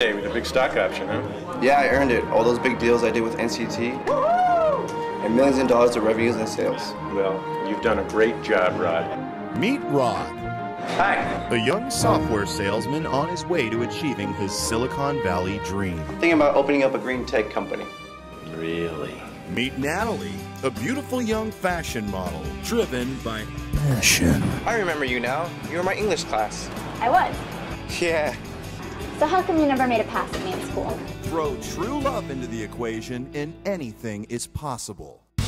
Hey, with a big stock option, huh? Yeah, I earned it. All those big deals I did with NCT. Woo-hoo! And millions of dollars of revenues and sales. Well, you've done a great job, Rod. Meet Rod. Hi. A young software salesman on his way to achieving his Silicon Valley dream. Thinking about opening up a green tech company. Really? Meet Natalie, a beautiful young fashion model driven by passion. I remember you now. You were my English class. I was. Yeah. So how come you never made a pass at me in school? Throw true love into the equation and anything is possible. I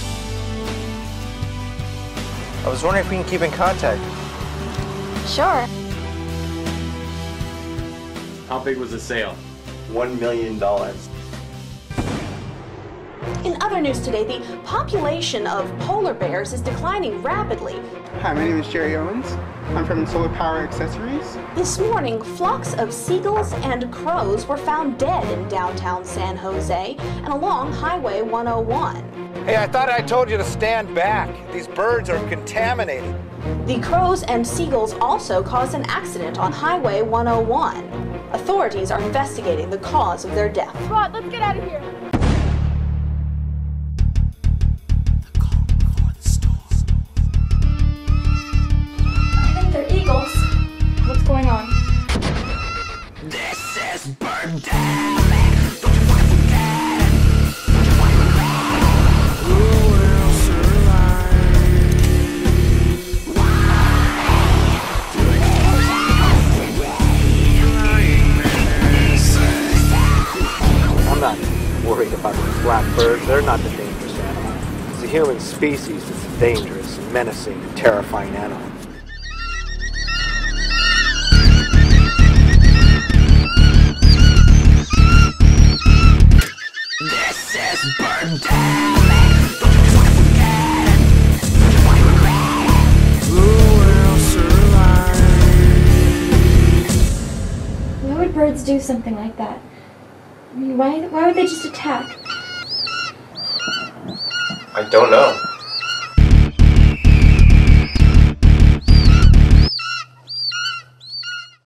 was wondering if we can keep in contact. Sure. How big was the sale? $1 million. In other news today, the population of polar bears is declining rapidly. Hi, my name is Jerry Owens. I'm from Solar Power Accessories. This morning, flocks of seagulls and crows were found dead in downtown San Jose and along Highway 101. Hey, I thought I told you to stand back. These birds are contaminated. The crows and seagulls also caused an accident on Highway 101. Authorities are investigating the cause of their death. Rod, let's get out of here. I'm not worried about these black birds. They're not the dangerous animal. It's the human species that's a dangerous, menacing, and terrifying animal. This is bird time! Why would birds do something like that? I mean, why would they just attack? I don't know.